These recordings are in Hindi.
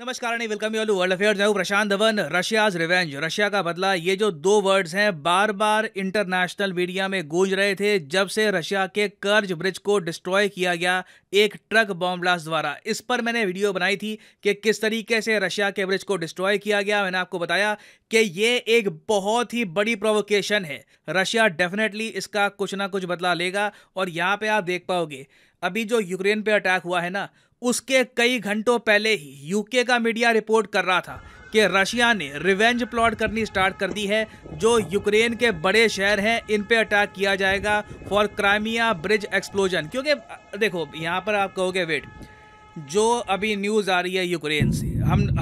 नमस्कार and welcome you all to world affairs. मैं हूं Prashant Dhawan. Russia's revenge, Russia का बदला, ये जो दो वर्ड्स हैं बार बार इंटरनेशनल मीडिया में गूंज रहे थे जब से रशिया के कर्ज ब्रिज को डिस्ट्रॉय किया गया एक ट्रक बॉम्ब ब्लास्ट द्वारा। इस पर मैंने वीडियो बनाई थी कि किस तरीके से रशिया के ब्रिज को डिस्ट्रॉय किया गया। मैंने आपको बताया कि ये एक बहुत ही बड़ी प्रोवोकेशन है, रशिया डेफिनेटली इसका कुछ ना कुछ बदला लेगा। और यहाँ पर आप देख पाओगे अभी जो यूक्रेन पर अटैक हुआ है ना, उसके कई घंटों पहले ही यूके का मीडिया रिपोर्ट कर रहा था कि रशिया ने रिवेंज प्लॉट करनी स्टार्ट कर दी है। जो यूक्रेन के बड़े शहर हैं इन पे अटैक किया जाएगा फॉर क्राइमिया ब्रिज एक्सप्लोजन। क्योंकि देखो यहाँ पर आप कहोगे वेट, जो अभी न्यूज़ आ रही है यूक्रेन से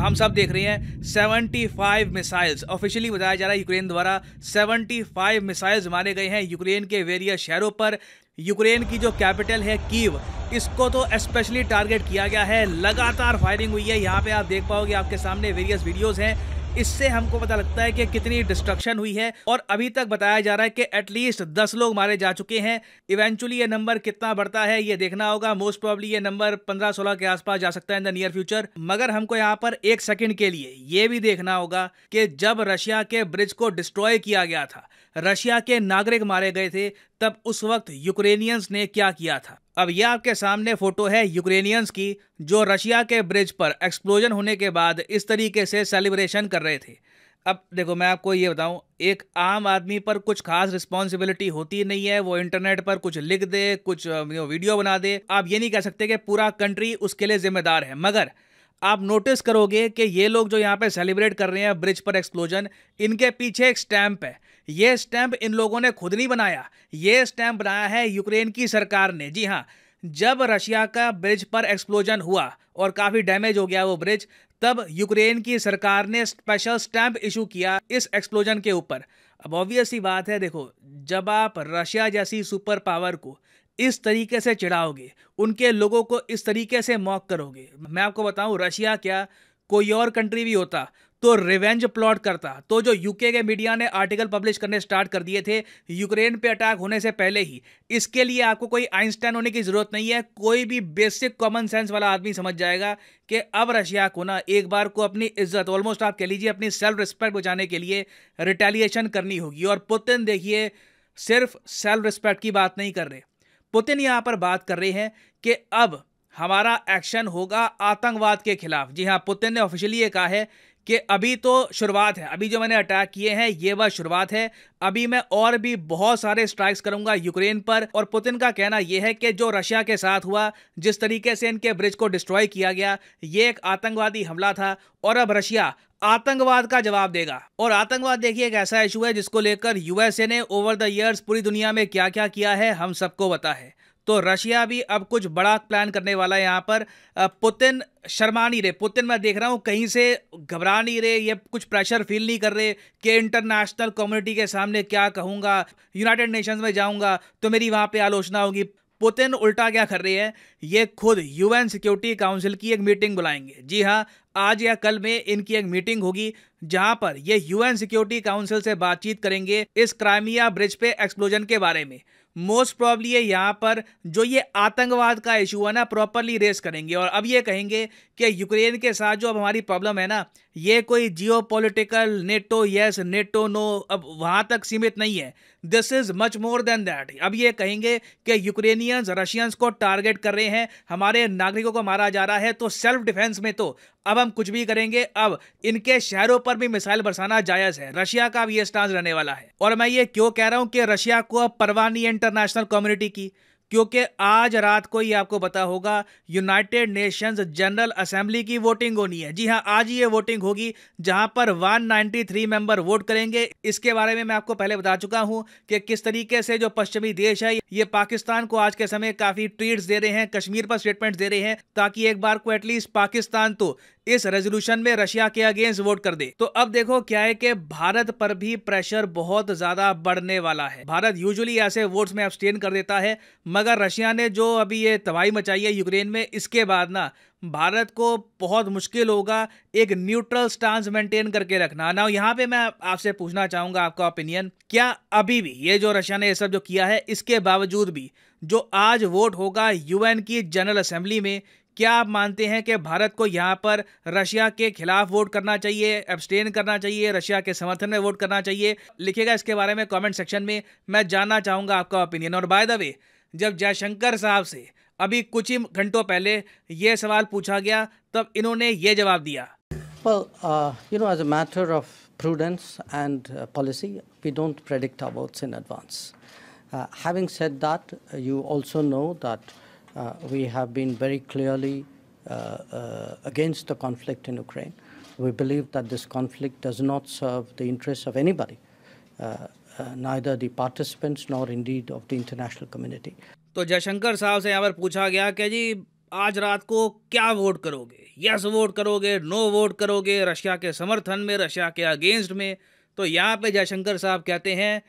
हम सब देख रहे हैं 75 मिसाइल्स, ऑफिशियली बताया जा रहा है यूक्रेन द्वारा 75 मिसाइल्स मारे गए हैं यूक्रेन के वेरियस शहरों पर। यूक्रेन की जो कैपिटल है कीव, इसको तो स्पेशली टारगेट किया गया है। लगातार फायरिंग हुई है, यहाँ पे आप देख पाओगे आपके सामने वेरियस वीडियोस हैं। इससे हमको पता लगता है कि कितनी डिस्ट्रक्शन हुई है। और अभी तक बताया जा रहा है कि एटलीस्ट 10 लोग मारे जा चुके हैं। इवेंचुअली ये नंबर कितना बढ़ता है ये देखना होगा। मोस्ट प्रोबेबली ये नंबर 15-16 के आसपास जा सकता है इन द नियर फ्यूचर। मगर हमको यहाँ पर एक सेकेंड के लिए ये भी देखना होगा कि जब रशिया के ब्रिज को डिस्ट्रॉय किया गया था, रशिया के नागरिक मारे गए थे, तब उस वक्त यूक्रेनियंस ने क्या किया था। अब यह आपके सामने फोटो है यूक्रेनियंस की जो रशिया के ब्रिज पर एक्सप्लोजन होने के बाद इस तरीके से सेलिब्रेशन कर रहे थे। अब देखो मैं आपको ये बताऊं, एक आम आदमी पर कुछ खास रिस्पॉन्सिबिलिटी होती नहीं है। वो इंटरनेट पर कुछ लिख दे, कुछ वीडियो बना दे, आप ये नहीं कह सकते कि पूरा कंट्री उसके लिए जिम्मेदार है। मगर आप नोटिस करोगे कि ये लोग जो यहाँ पे सेलिब्रेट कर रहे हैं ब्रिज पर एक्सप्लोजन, इनके पीछे एक स्टैम्प है। ये स्टैम्प इन लोगों ने खुद नहीं बनाया, ये स्टैम्प बनाया है यूक्रेन की सरकार ने। जी हाँ, जब रशिया का ब्रिज पर एक्सप्लोजन हुआ और काफ़ी डैमेज हो गया वो ब्रिज, तब यूक्रेन की सरकार ने स्पेशल स्टैम्प इशू किया इस एक्सप्लोजन के ऊपर। अब ऑब्वियस सी बात है, देखो जब आप रशिया जैसी सुपर पावर को इस तरीके से चिढ़ाओगे, उनके लोगों को इस तरीके से मॉक करोगे, मैं आपको बताऊं रशिया क्या कोई और कंट्री भी होता तो रिवेंज प्लॉट करता। तो जो यूके के मीडिया ने आर्टिकल पब्लिश करने स्टार्ट कर दिए थे यूक्रेन पे अटैक होने से पहले ही, इसके लिए आपको कोई आइंस्टाइन होने की ज़रूरत नहीं है। कोई भी बेसिक कॉमन सेंस वाला आदमी समझ जाएगा कि अब रशिया को ना एक बार को अपनी इज्जत, ऑलमोस्ट आप कह लीजिए अपनी सेल्फ रिस्पेक्ट बचाने के लिए रिटेलिएशन करनी होगी। और पुतिन देखिए सिर्फ सेल्फ रिस्पेक्ट की बात नहीं कर रहे, पुतिन यहाँ पर बात कर रहे हैं कि अब हमारा एक्शन होगा आतंकवाद के खिलाफ। जी हाँ, पुतिन ने ऑफिशियली ये कहा है कि अभी तो शुरुआत है, अभी जो मैंने अटैक किए हैं ये बस शुरुआत है, अभी मैं और भी बहुत सारे स्ट्राइक्स करूंगा यूक्रेन पर। और पुतिन का कहना यह है कि जो रशिया के साथ हुआ, जिस तरीके से इनके ब्रिज को डिस्ट्रॉय किया गया, ये एक आतंकवादी हमला था और अब रशिया आतंकवाद का जवाब देगा। और आतंकवाद देखिए एक ऐसा इशू है जिसको लेकर यूएसए ने ओवर द ईयर्स पूरी दुनिया में क्या क्या किया है हम सबको पता है। तो रशिया भी अब कुछ बड़ा प्लान करने वाला है। यहाँ पर पुतिन शर्मा नहीं रहे, पुतिन मैं देख रहा हूँ कहीं से घबरा नहीं रहे, ये कुछ प्रेशर फील नहीं कर रहे कि इंटरनेशनल कम्युनिटी के सामने क्या कहूँगा, यूनाइटेड नेशंस में जाऊँगा तो मेरी वहाँ पे आलोचना होगी। पुतिन उल्टा क्या कर रहे हैं, ये खुद यूएन सिक्योरिटी काउंसिल की एक मीटिंग बुलाएंगे। जी हाँ, आज या कल में इनकी एक मीटिंग होगी जहां पर ये यूएन सिक्योरिटी काउंसिल से बातचीत करेंगे इस क्राइमिया ब्रिज पे एक्सप्लोजन के बारे में। मोस्ट प्रॉब्ली ये यहाँ पर जो ये आतंकवाद का इशू है ना प्रॉपरली रेस करेंगे। और अब ये कहेंगे कि यूक्रेन के साथ जो अब हमारी प्रॉब्लम है ना, ये कोई geopolitical NATO yes NATO no अब वहाँ तक सीमित नहीं है, this is much more than that. अब ये कहेंगे कि यूक्रेनियंस रशियंस को टारगेट कर रहे हैं, हमारे नागरिकों को मारा जा रहा है, तो सेल्फ डिफेंस में तो अब हम कुछ भी करेंगे, अब इनके शहरों पर भी मिसाइल बरसाना जायज़ है। रशिया का अब ये स्टांस रहने वाला है। और मैं ये क्यों कह रहा हूँ कि रशिया को अब परवाह नहीं है इंटरनेशनल कम्युनिटी की, क्योंकि आज रात को ही आपको पता होगा यूनाइटेड नेशंस जनरल असेंबली की वोटिंग होनी है। जी हाँ, आज ये वोटिंग होगी जहां पर 193 मेंबर वोट करेंगे। इसके बारे में मैं आपको पहले बता चुका हूं कि किस तरीके से जो पश्चिमी देश है ये पाकिस्तान को आज के समय काफ़ी ट्वीट्स दे रहे हैं, कश्मीर पर स्टेटमेंट्स दे रहे हैं, ताकि एक बार को एटलीस्ट पाकिस्तान तो इस रेजोल्यूशन में रशिया के अगेंस्ट वोट कर दे। तो अब देखो क्या है कि भारत पर भी प्रेशर बहुत ज़्यादा बढ़ने वाला है। भारत यूजुअली ऐसे वोट्स में एब्सटेन कर देता है, मगर रशिया ने जो अभी ये तबाही मचाई है यूक्रेन में, इसके बाद ना भारत को बहुत मुश्किल होगा एक न्यूट्रल स्टांस मेंटेन करके रखना। ना यहाँ पे मैं आपसे पूछना चाहूँगा आपका ओपिनियन, क्या अभी भी ये जो रशिया ने ये सब जो किया है इसके बावजूद भी जो आज वोट होगा यूएन की जनरल असेंबली में, क्या आप मानते हैं कि भारत को यहाँ पर रशिया के खिलाफ वोट करना चाहिए, एब्सटेन करना चाहिए, रशिया के समर्थन में वोट करना चाहिए? लिखिएगा इसके बारे में कमेंट सेक्शन में, मैं जानना चाहूँगा आपका ओपिनियन। और बाय द वे, जब जयशंकर साहब से अभी कुछ ही घंटों पहले ये सवाल पूछा गया तब इन्होंने ये जवाब दिया, as a matter of prudence and policy, we don't predict our votes in advance. Having said that, you also know that we have been very clearly against the conflict in Ukraine. We believe that this conflict does not serve the interests of anybody, neither the participants nor indeed of the international community. तो जयशंकर साहब से यहाँ पर पूछा गया कि जी आज रात को क्या वोट करोगे, यस वोट करोगे, नो वोट करोगे, रशिया के समर्थन में, रशिया के अगेंस्ट में? तो यहाँ पे जयशंकर साहब कहते हैं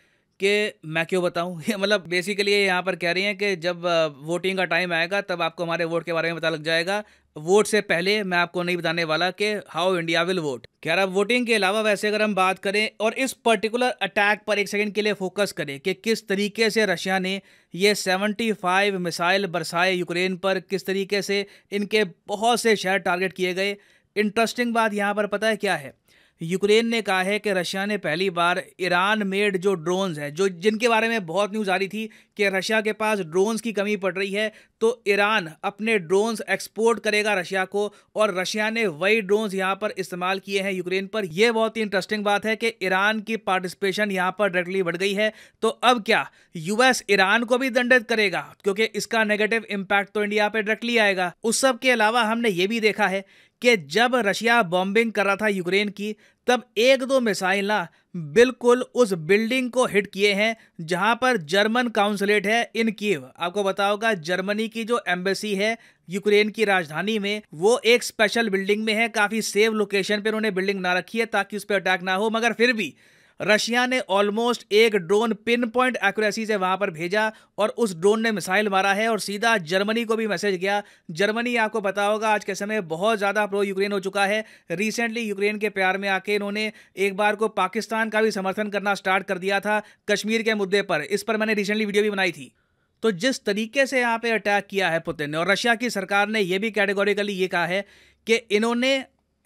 कि मैं क्यों बताऊँ मतलब बेसिकली यहाँ पर कह रही हैं कि जब वोटिंग का टाइम आएगा तब आपको हमारे वोट के बारे में पता लग जाएगा, वोट से पहले मैं आपको नहीं बताने वाला कि हाउ इंडिया विल वोट। कह रहा वोटिंग के अलावा वैसे अगर हम बात करें और इस पर्टिकुलर अटैक पर एक सेकंड के लिए फोकस करें कि किस तरीके से रशिया ने ये 75 मिसाइल बरसाए यूक्रेन पर, किस तरीके से इनके बहुत से शहर टारगेट किए गए। इंटरेस्टिंग बात यहाँ पर पता है क्या है, यूक्रेन ने कहा है कि रशिया ने पहली बार ईरान मेड जो ड्रोन्स हैं, जो जिनके बारे में बहुत न्यूज़ आ रही थी कि रशिया के पास ड्रोन्स की कमी पड़ रही है, तो ईरान अपने ड्रोन्स एक्सपोर्ट करेगा रशिया को, और रशिया ने वही ड्रोन्स यहाँ पर इस्तेमाल किए हैं यूक्रेन पर। यह बहुत ही इंटरेस्टिंग बात है कि ईरान की पार्टिसिपेशन यहाँ पर डायरेक्टली बढ़ गई है। तो अब क्या यूएस ईरान को भी दंडित करेगा, क्योंकि इसका नेगेटिव इम्पैक्ट तो इंडिया पर डायरेक्टली आएगा। उस सब के अलावा हमने ये भी देखा है कि जब रशिया बॉम्बिंग कर रहा था यूक्रेन की, तब एक दो मिसाइल ना बिल्कुल उस बिल्डिंग को हिट किए हैं जहां पर जर्मन काउंसलेट है इन कीव। आपको पता होगा जर्मनी की जो एम्बेसी है यूक्रेन की राजधानी में, वो एक स्पेशल बिल्डिंग में है, काफ़ी सेफ लोकेशन पर उन्होंने बिल्डिंग ना रखी है ताकि उस पर अटैक ना हो। मगर फिर भी रशिया ने ऑलमोस्ट एक ड्रोन पिन पॉइंट एक्यूरेसी से वहां पर भेजा और उस ड्रोन ने मिसाइल मारा है और सीधा जर्मनी को भी मैसेज गया। जर्मनी आपको पता होगा आज के समय बहुत ज़्यादा प्रो यूक्रेन हो चुका है। रिसेंटली यूक्रेन के प्यार में आके इन्होंने एक बार को पाकिस्तान का भी समर्थन करना स्टार्ट कर दिया था कश्मीर के मुद्दे पर। इस पर मैंने रिसेंटली वीडियो भी बनाई थी। तो जिस तरीके से यहाँ पर अटैक किया है पुतिन ने, और रशिया की सरकार ने यह भी कैटेगोरिकली ये कहा है कि इन्होंने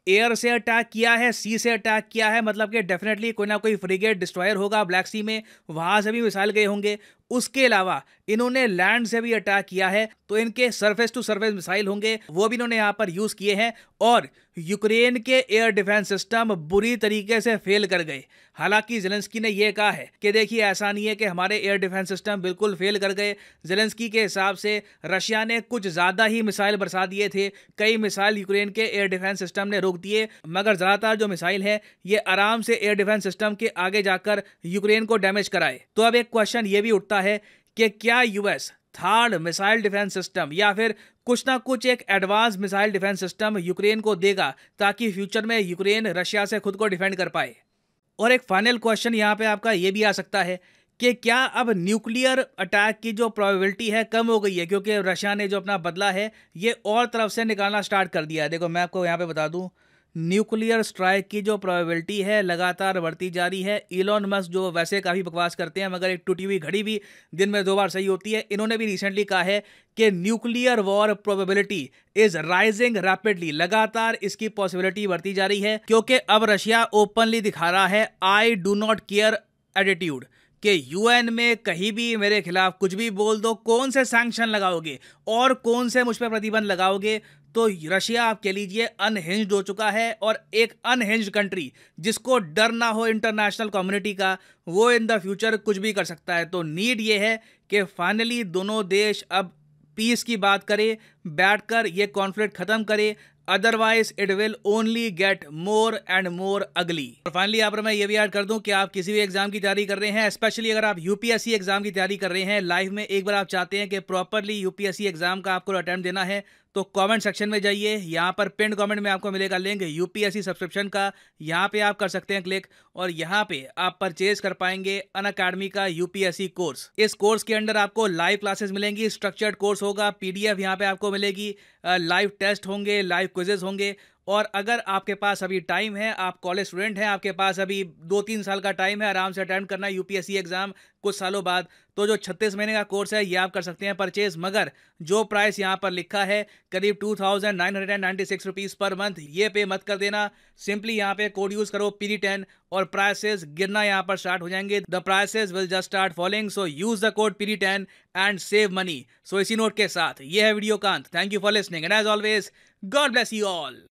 एयर से अटैक किया है, सी से अटैक किया है, मतलब कि डेफिनेटली कोई ना कोई फ्रिगेट डिस्ट्रॉयर होगा ब्लैक सी में, वहाँ से भी मिसाइल गए होंगे। उसके अलावा इन्होंने लैंड से भी अटैक किया है, तो इनके सरफेस टू सरफेस मिसाइल होंगे, वो भी इन्होंने यहाँ पर यूज़ किए हैं। और यूक्रेन के एयर डिफेंस सिस्टम बुरी तरीके से फेल कर गए। हालांकि जेलेंस्की ने यह कहा है कि देखिए ऐसा नहीं है कि हमारे एयर डिफेंस सिस्टम बिल्कुल फेल कर गए। जेलेंस्की के हिसाब से रशिया ने कुछ ज़्यादा ही मिसाइल बरसा दिए थे, कई मिसाइल यूक्रेन के एयर डिफेंस सिस्टम ने रोक दिए, मगर ज़्यादातर जो मिसाइल है ये आराम से एयर डिफेंस सिस्टम के आगे जाकर यूक्रेन को डैमेज कराए। तो अब एक क्वेश्चन ये भी उठता है कि क्या US third missile defence system या फिर कुछ ना कुछ एक advance missile defence system Ukraine को देगा ताकि फ्यूचर में यूक्रेन रशिया से खुद को डिफेंड कर पाए? और एक फाइनल क्वेश्चन यहाँ पे आपका ये भी आ सकता है कि क्या अब न्यूक्लियर अटैक की जो प्रोबेबिलिटी है कम हो गई है, क्योंकि रशिया ने जो अपना बदला है ये और तरफ से निकालना स्टार्ट कर दिया है। देखो मैं आपको यहाँ पे बता दूँ, न्यूक्लियर स्ट्राइक की जो प्रोबेबिलिटी है लगातार बढ़ती जा रही है। इलॉन मस्क जो वैसे काफ़ी बकवास करते हैं मगर एक टूटी हुई घड़ी भी दिन में 2 बार सही होती है, इन्होंने भी रिसेंटली कहा है कि nuclear war probability is rising rapidly, लगातार इसकी पॉसिबिलिटी बढ़ती जा रही है, क्योंकि अब रशिया ओपनली दिखा रहा है I do not care attitude कि यूएन में कहीं भी मेरे खिलाफ कुछ भी बोल दो, कौन से सैंक्शन लगाओगे और कौन से मुझ पर प्रतिबंध लगाओगे। तो रशिया आप कह लीजिए अनहिंज्ड हो चुका है, और एक अनहिंज्ड कंट्री जिसको डर ना हो इंटरनेशनल कम्युनिटी का, वो इन द फ्यूचर कुछ भी कर सकता है। तो नीड ये है कि फाइनली दोनों देश अब पीस की बात करें, बैठकर ये कॉन्फ्लिक्ट खत्म करें, otherwise it will only get more and more ugly. और फाइनली यहाँ पर मैं ये भी ऐड कर दूं कि आप किसी भी एग्जाम की तैयारी कर रहे हैं, स्पेशली अगर आप यूपीएससी एग्जाम की तैयारी कर रहे हैं, लाइफ में एक बार आप चाहते हैं कि प्रॉपरली यूपीएससी एग्जाम का आपको अटेम्प्ट देना है, तो कमेंट सेक्शन में जाइए, यहाँ पर पिन कमेंट में आपको मिलेगा लिंक यूपीएससी सब्सक्रिप्शन का, यहाँ पे आप कर सकते हैं क्लिक, और यहाँ पे आप परचेज कर पाएंगे अनअकैडमी का यूपीएससी कोर्स। इस कोर्स के अंदर आपको लाइव क्लासेस मिलेंगी, स्ट्रक्चर्ड कोर्स होगा, पीडीएफ यहाँ पे आपको मिलेगी, लाइव टेस्ट होंगे, लाइव क्विजेज होंगे, और अगर आपके पास अभी टाइम है, आप कॉलेज स्टूडेंट हैं, आपके पास अभी 2-3 साल का टाइम है, आराम से अटैम्प्ट करना यूपीएससी एग्ज़ाम कुछ सालों बाद, तो जो 36 महीने का कोर्स है ये आप कर सकते हैं परचेज़। मगर जो प्राइस यहाँ पर लिखा है करीब 2,996 रुपीज़ पर मंथ, ये पे मत कर देना। सिंपली यहाँ पे कोड यूज़ करो PD10 और प्राइसेस गिरना यहाँ पर स्टार्ट हो जाएंगे। The prices will just start following, so use the code PD10 and save money. So इसी नोट के साथ ये है वीडियो का अंत। Thank you for listening and as always God bless you all.